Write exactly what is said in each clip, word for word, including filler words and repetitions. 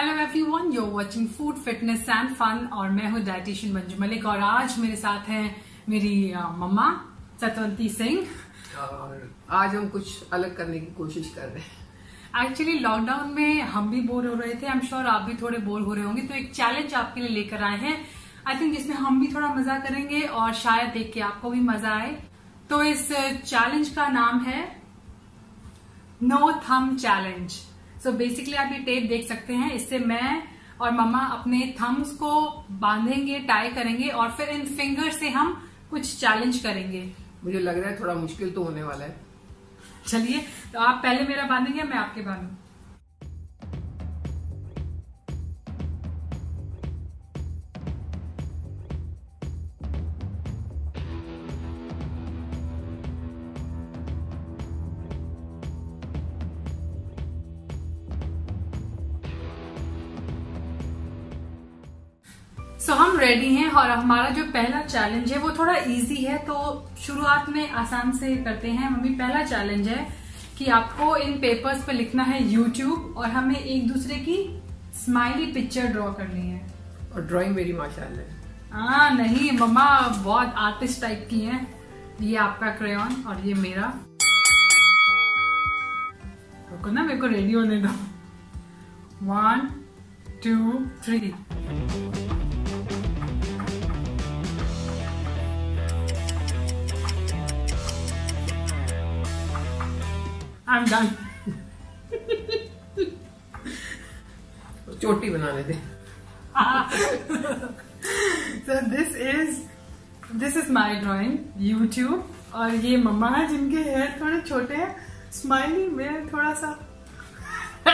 Hello everyone, you are watching food fitness and fun और मैं हूं डाइटिशियन मंजू मलिक और आज मेरे साथ हैं मेरी मम्मा सतवंती सिंह और आज हम कुछ अलग करने की कोशिश कर रहे हैं। एक्चुअली लॉकडाउन में हम भी बोर हो रहे थे, आई एम श्योर आप भी थोड़े बोर हो रहे होंगे, तो एक चैलेंज आपके लिए लेकर आए हैं आई थिंक जिसमें हम भी थोड़ा मजा करेंगे और शायद देख के आपको भी मजा आए। तो इस चैलेंज का नाम है नो थम चैलेंज। सो बेसिकली आप ये टेप देख सकते हैं, इससे मैं और मम्मा अपने थम्स को बांधेंगे, टाई करेंगे और फिर इन फिंगर से हम कुछ चैलेंज करेंगे। मुझे लग रहा है थोड़ा मुश्किल तो होने वाला है। चलिए, तो आप पहले मेरा बांधेंगे, मैं आपके बांधूं। तो so, हम रेडी हैं और हमारा जो पहला चैलेंज है वो थोड़ा इजी है, तो शुरुआत में आसान से करते हैं। मम्मी, पहला चैलेंज है कि आपको इन पेपर्स पे लिखना है यूट्यूब और हमें एक दूसरे की स्माइली पिक्चर ड्रॉ करनी है। और ड्राइंग मेरी माशाल्लाह। हाँ, नहीं मम्मा बहुत आर्टिस्ट टाइप की हैं। ये आपका क्रेयॉन और ये मेरा। रुको ना, मेरे को रेडी होने दो। One two three. I'm done. चोटी बनाने दे। So this is this is my drawing YouTube और ये मम्मा है जिनके हेयर थोड़े छोटे हैं, स्माइली मेरे थोड़ा सा।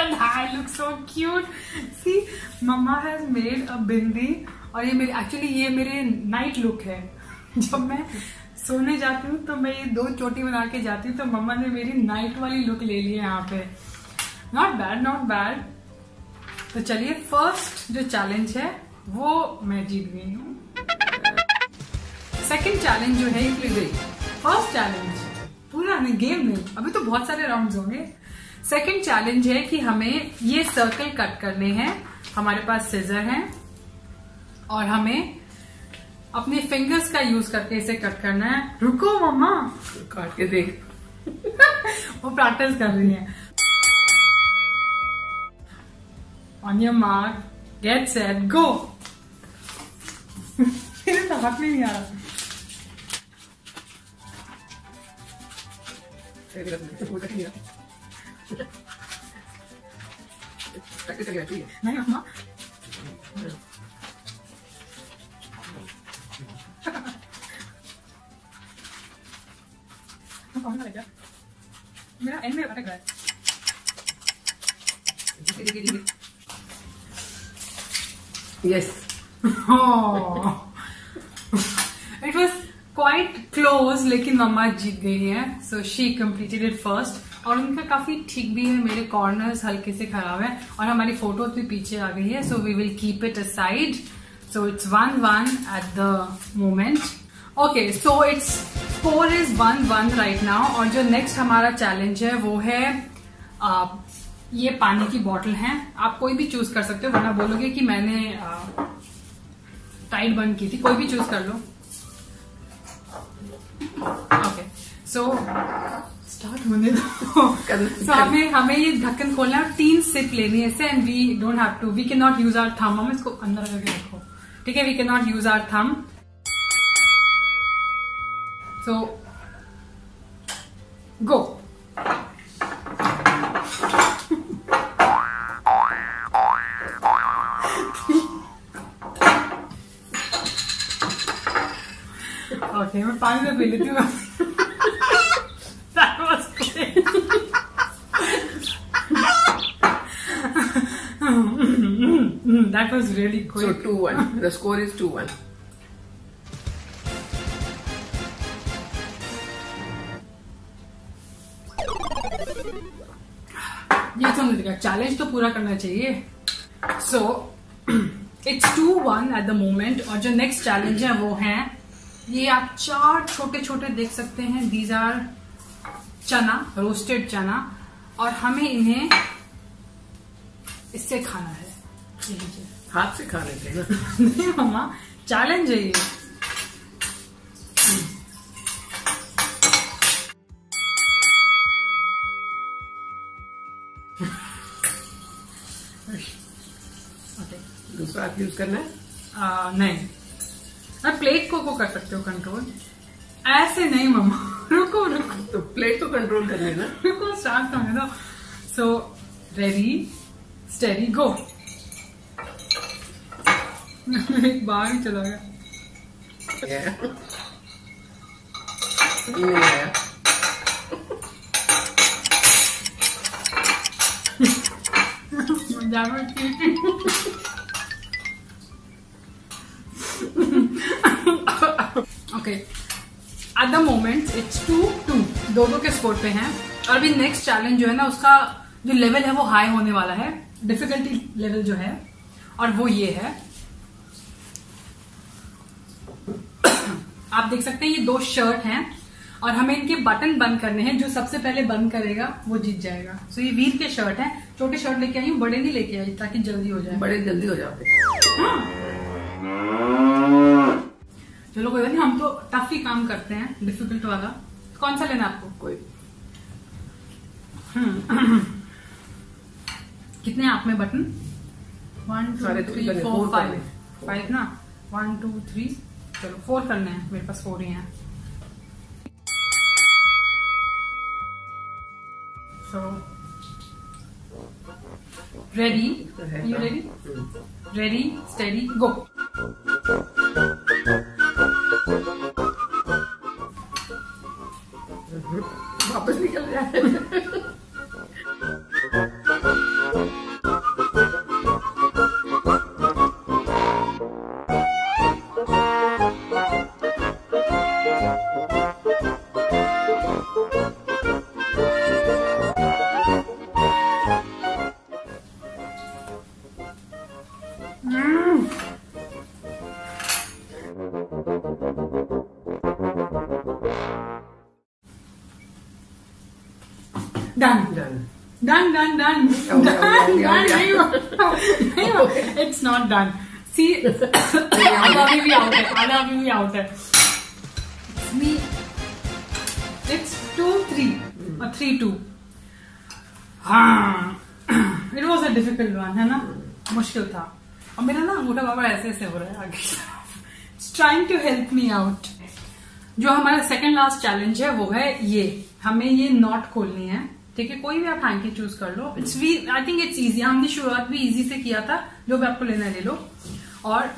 And I look so cute. See, mamma has made a बिंदी और ये मेरे एक्चुअली ये मेरे नाइट लुक है। जब मैं सोने जाती हूँ तो मैं ये दो चोटी बना के जाती हूँ, तो मम्मा ने मेरी नाइट वाली लुक ले ली है यहाँ पे। Not bad, not bad. तो चलिए, फर्स्ट जो चैलेंज है वो मैं जीत गई हूँ। सेकंड चैलेंज जो है ये गई। फर्स्ट चैलेंज पूरा नहीं, गेम नहीं, अभी तो बहुत सारे राउंड्स होंगे। सेकंड चैलेंज है कि हमें ये सर्कल कट करने हैं। हमारे पास सीजर है और हमें अपने फिंगर्स का यूज करके इसे कट करना है। रुको मम्मा, काट के देख। वो प्रैक्टिस कर रही है। On your mark, get set, go. मेरे तो हाथ में नहीं आ रहा। नहीं मम्मा, मेरा एंड में अटक रहा है। Yes, it was quite close, लेकिन मम्मा जीत गई हैं। So she completed it first और उनका काफी ठीक भी है। मेरे कॉर्नर्स हल्के से खराब है और हमारी फोटो भी पीछे आ गई है, so we will keep it aside. So it's one one at the moment. Okay, so it's score is one one right now. और जो नेक्स्ट हमारा चैलेंज है वो है आ, ये पानी की बॉटल है। आप कोई भी चूज कर सकते हो, वरना बोलोगे कि मैंने टाइट बंद की थी। कोई भी चूज कर लो। ओके, सो स्टार्ट होने दो। सो हमें हमें ये ढक्कन खोलना है, तीन सिप लेनी है इससे। And we don't have to, we can not use our thumb. हम इसको अंदर करके रखो, ठीक है? We can not use our thumb. So go. Okay, मैं पानी में पी लेती हूँ। That was great. That was really quick. So two one. The score is two one. Challenge तो पूरा करना चाहिए। So it's two one at the moment. और जो नेक्स्ट चैलेंज है वो है, ये आप चार छोटे छोटे देख सकते हैं, दीज आर चना, रोस्टेड चना, और हमें इन्हें इससे खाना है। हाथ से खा लेते ना। नहीं मम्मा, चैलेंज है ये। दूसरा हाथ यूज करना है? आ, नहीं, आप प्लेट को को कर सकते हो कंट्रोल। ऐसे नहीं मम्मा, रुको रुको, तो प्लेट को कंट्रोल कर लेना। रुको, स्टार्ट कर लेना। So ready steady go. एक बार ही चला गया। yeah. yeah. Okay, at the moment it's two two दो दो के स्कोर पे हैं। और अभी नेक्स्ट चैलेंज जो है ना, उसका जो लेवल है वो हाई होने वाला है, डिफिकल्टी लेवल जो है, और वो ये है। आप देख सकते हैं ये दो शर्ट हैं और हमें इनके बटन बंद करने हैं। जो सबसे पहले बंद करेगा वो जीत जाएगा। सो so, ये वीर के शर्ट हैं। छोटे शर्ट लेके आई हूँ, बड़े नहीं लेके आई ताकि जल्दी हो जाए। बड़े जल्दी हो जाते हैं। चलो कोई बात नहीं, हम तो टफ ही काम करते हैं, डिफिकल्ट वाला। कौन सा लेना आपको? कोई कितने आप में button? One two three four five five ना वन टू थ्री चलो फोर करने हैं। मेरे पास फोर ही हैं। Ready you ready ready steady go. वापस निकल जाए। Done. Oh, done, oh, done, oh, done. It's not done. See, आधा भी out है, आधा भी out है. Me, it's two three or three two. हाँ, it was a difficult one, है ना? मुश्किल था. और मेरा ना मोटा बाबा ऐसे ऐसे हो रहा है आगे. It's trying to help me out. जो हमारा second last challenge है वो है ये. हमें ये knot खोलनी है. ठीक है, कोई भी आप हैंकी चूज कर लो। It's we I think it's easy. हमने शुरुआत भी इजी से किया था। जो भी आपको लेना ले लो। और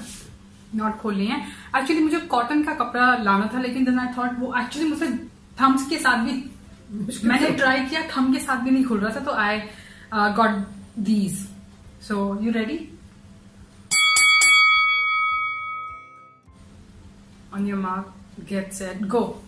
नॉट खोलनी है। एक्चुअली मुझे कॉटन का कपड़ा लाना था, लेकिन देन आई थॉट वो एक्चुअली मुझसे थम्स के साथ भी मैंने ट्राई किया, थम के साथ भी नहीं खुल रहा था, तो I got these. So, you ready? On your mark, get set, go.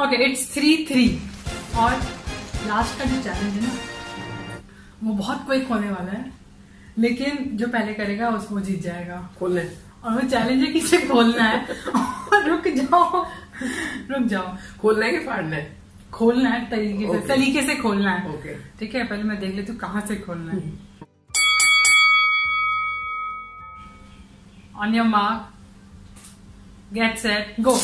Okay, it's three three और लास्ट का जो चैलेंज है ना वो बहुत क्विक होने वाला है, लेकिन जो पहले करेगा उसको जीत जाएगा। खोलने और वो चैलेंज है किसे खोलना है। और रुक जाओ रुक जाओ खोलना है कि फाड़ना है? खोलना है, तरीके okay. से तरीके से खोलना है। Okay okay. ठीक है, पहले मैं देख लेती हूँ कहाँ से खोलना है। On your mark get set go.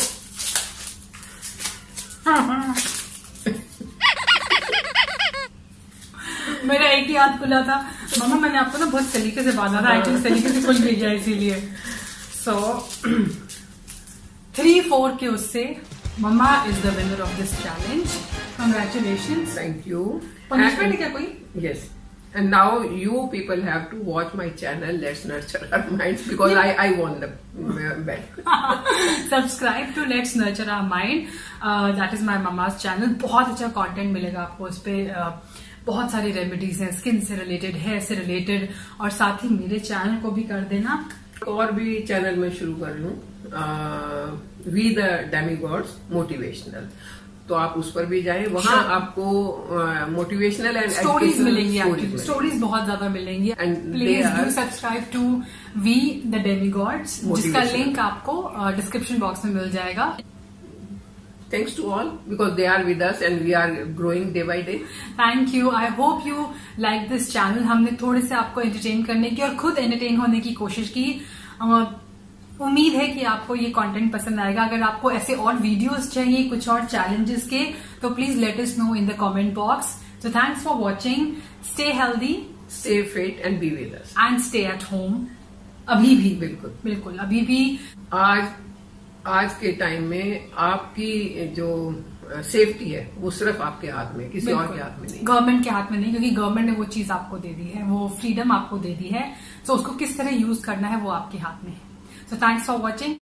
मेरा एक ही हाथ खुला था मम्मा, मैंने आपको ना बहुत तरीके से बांधा था। एक्चुअली तरीके से खुल भी गया इसीलिए। सो थ्री फोर के उससे मम्मा is the winner of this challenge. Congratulations. Thank you. Punishment क्या कोई? Yes. And now you people have to watch my channel let's nurture our minds because I I won the bet. Subscribe to let's nurture our mind, that is my mumma's channel. बहुत अच्छा content मिलेगा आपको उस पर। uh, बहुत सारी remedies हैं, skin से रिलेटेड, हेयर से रिलेटेड। और साथ ही मेरे चैनल को भी कर देना। और भी चैनल में शुरू कर लूँ, we the demi gods motivational. तो आप उस पर भी जाएं, वहाँ आपको मोटिवेशनल एंड स्टोरीज मिलेंगी, स्टोरीज बहुत ज्यादा मिलेंगी। And please do subscribe to we the demi gods, जिसका लिंक आपको डिस्क्रिप्शन बॉक्स में मिल जाएगा। Thanks to all because they are with us and we are growing day by day. Thank you. I hope you like this channel. हमने थोड़े से आपको entertain करने की और खुद entertain होने की कोशिश की। उम्मीद है कि आपको ये content पसंद आएगा। अगर आपको ऐसे और videos चाहिए कुछ और challenges के, तो please let us know in the comment box. So thanks for watching. Stay healthy, stay fit and be with us. And stay at home. अभी भी बिल्कुल बिल्कुल अभी भी आज आज के टाइम में आपकी जो सेफ्टी है वो सिर्फ आपके हाथ में, किसी और के हाथ में नहीं, गवर्नमेंट के हाथ में नहीं, क्योंकि गवर्नमेंट ने वो चीज आपको दे दी है, वो फ्रीडम आपको दे दी है। सो so उसको किस तरह यूज करना है वो आपके हाथ में है। So thanks for watching.